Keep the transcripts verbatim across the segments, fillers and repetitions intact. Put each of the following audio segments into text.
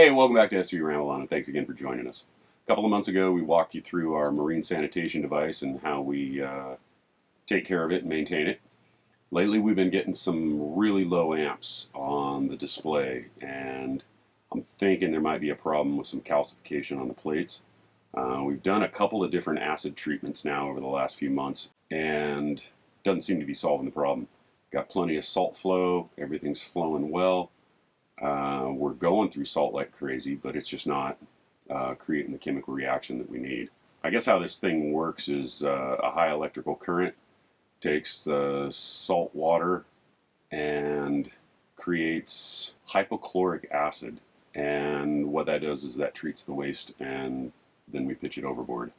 Hey, welcome back to S V Ramble On, and thanks again for joining us. A couple of months ago, we walked you through our marine sanitation device and how we uh, take care of it and maintain it. Lately, we've been getting some really low amps on the display, and I'm thinking there might be a problem with some calcification on the plates. Uh, we've done a couple of different acid treatments now over the last few months, and doesn't seem to be solving the problem. Got plenty of salt flow, everything's flowing well. Uh, we're going through salt like crazy, but it's just not uh, creating the chemical reaction that we need. I guess how this thing works is uh, a high electrical current takes the salt water and creates hypochloric acid, and what that does is that treats the waste, and then we pitch it overboard.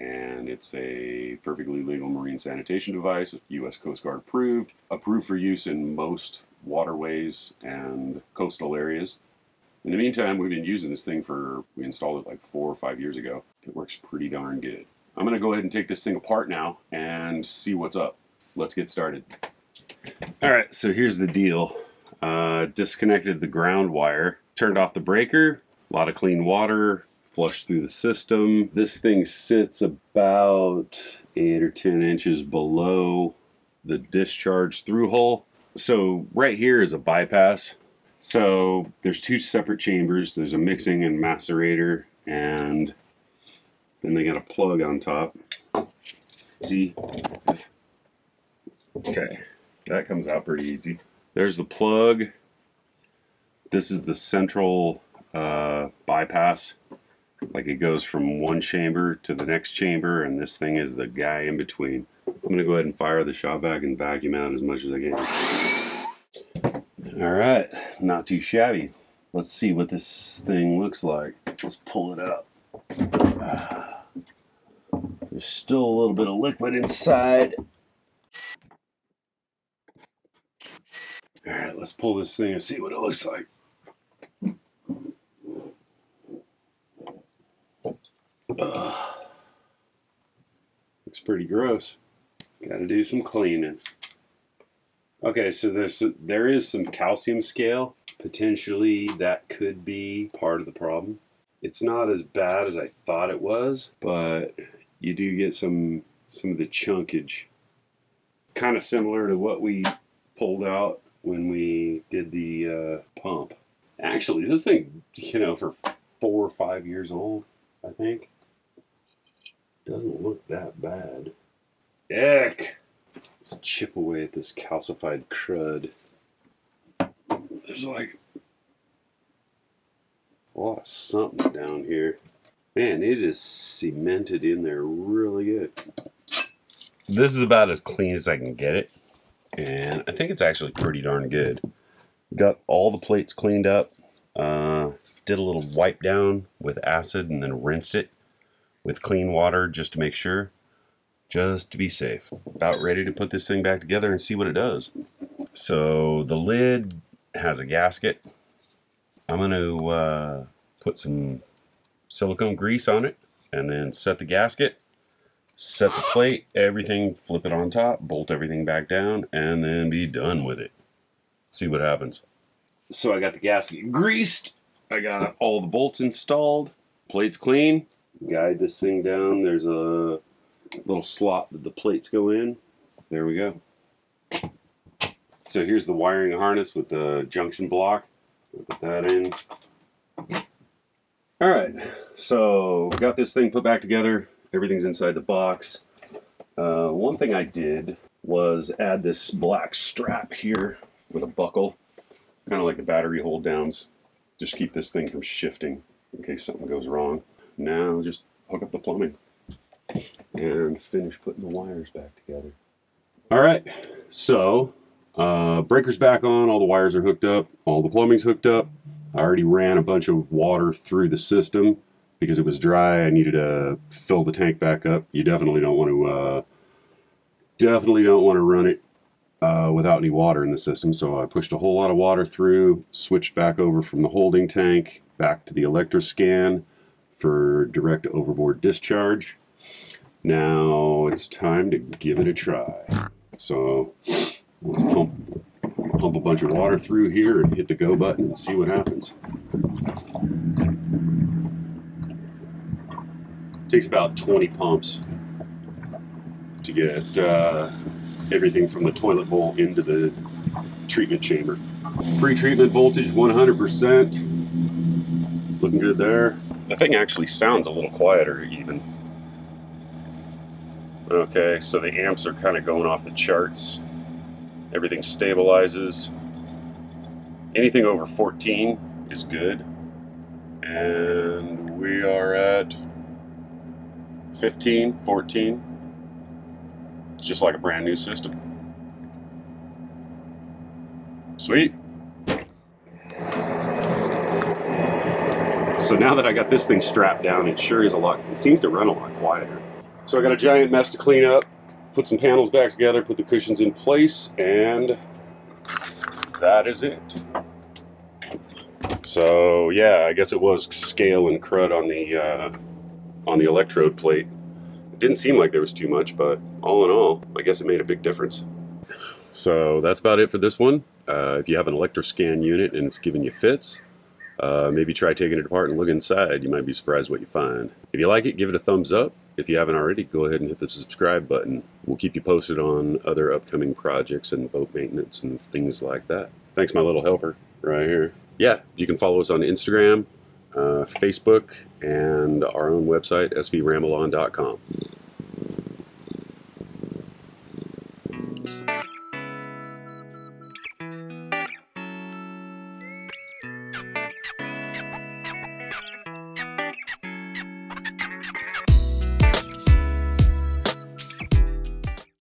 And it's a perfectly legal marine sanitation device, U S Coast Guard approved, approved for use in most waterways and coastal areas. In the meantime, we've been using this thing for, we installed it like four or five years ago. It works pretty darn good. I'm gonna go ahead and take this thing apart now and see what's up. Let's get started. All right, so here's the deal. Uh, disconnected the ground wire, turned off the breaker, a lot of clean water, flushed through the system. This thing sits about eight or ten inches below the discharge through hole. So right here is a bypass. So there's two separate chambers. There's a mixing and macerator, and then they got a plug on top. See? Okay, that comes out pretty easy. There's the plug. This is the central uh, bypass. Like it goes from one chamber to the next chamber, and this thing is the guy in between. I'm gonna go ahead and fire the shop vac and vacuum out as much as I can. All right, not too shabby. Let's see what this thing looks like. Let's pull it up. Uh, there's still a little bit of liquid inside. All right, let's pull this thing and see what it looks like. Uh, looks pretty gross. Gotta do some cleaning. Okay, so there's there is some calcium scale. Potentially that could be part of the problem. It's not as bad as I thought it was, but you do get some some of the chunkage. Kind of similar to what we pulled out when we did the uh, pump. Actually, this thing, you know, for four or five years old, I think. Doesn't look that bad. Eck! Let's chip away at this calcified crud. There's like a lot of something down here. Man, it is cemented in there really good. This is about as clean as I can get it, and I think it's actually pretty darn good. Got all the plates cleaned up. Uh, did a little wipe down with acid and then rinsed it with clean water just to make sure, just to be safe. About ready to put this thing back together and see what it does. So the lid has a gasket. I'm going to uh, put some silicone grease on it and then set the gasket, set the plate, everything, flip it on top, bolt everything back down, and then be done with it. See what happens. So I got the gasket greased. I got all the bolts installed. Plate's clean. Guide this thing down. There's a little slot that the plates go in. There we go. So here's the wiring harness with the junction block. We'll put that in. All right, so got this thing put back together. Everything's inside the box. Uh, one thing I did was add this black strap here with a buckle, kind of like the battery hold downs. Just keep this thing from shifting in case something goes wrong. Now just hook up the plumbing and finish putting the wires back together. All right, so uh, breaker's back on, all the wires are hooked up, all the plumbing's hooked up. I already ran a bunch of water through the system because it was dry. I needed to fill the tank back up. You definitely don't want to uh, definitely don't want to run it uh, without any water in the system. So I pushed a whole lot of water through, switched back over from the holding tank back to the Electroscan for direct overboard discharge. Now it's time to give it a try. So we'll pump, pump a bunch of water through here and hit the go button and see what happens. takes about twenty pumps to get uh, everything from the toilet bowl into the treatment chamber. Pre-treatment voltage one hundred percent. Looking good there. The thing actually sounds a little quieter even. Okay, so the amps are kind of going off the charts. Everything stabilizes. Anything over fourteen is good. And we are at fifteen, fourteen. It's just like a brand new system. Sweet. So now that I got this thing strapped down, it sure is a lot, it seems to run a lot quieter. So I got a giant mess to clean up, put some panels back together, put the cushions in place, and that is it. So yeah, I guess it was scale and crud on the uh, on the electrode plate. It didn't seem like there was too much, but all in all, I guess it made a big difference. So that's about it for this one. Uh, if you have an Electroscan unit and it's giving you fits, uh, maybe try taking it apart and look inside. You might be surprised what you find. If you like it, give it a thumbs up. If you haven't already, go ahead and hit the subscribe button. We'll keep you posted on other upcoming projects and boat maintenance and things like that. Thanks, my little helper right here. Yeah, you can follow us on Instagram, uh, Facebook, and our own website, S V Ramble On dot com.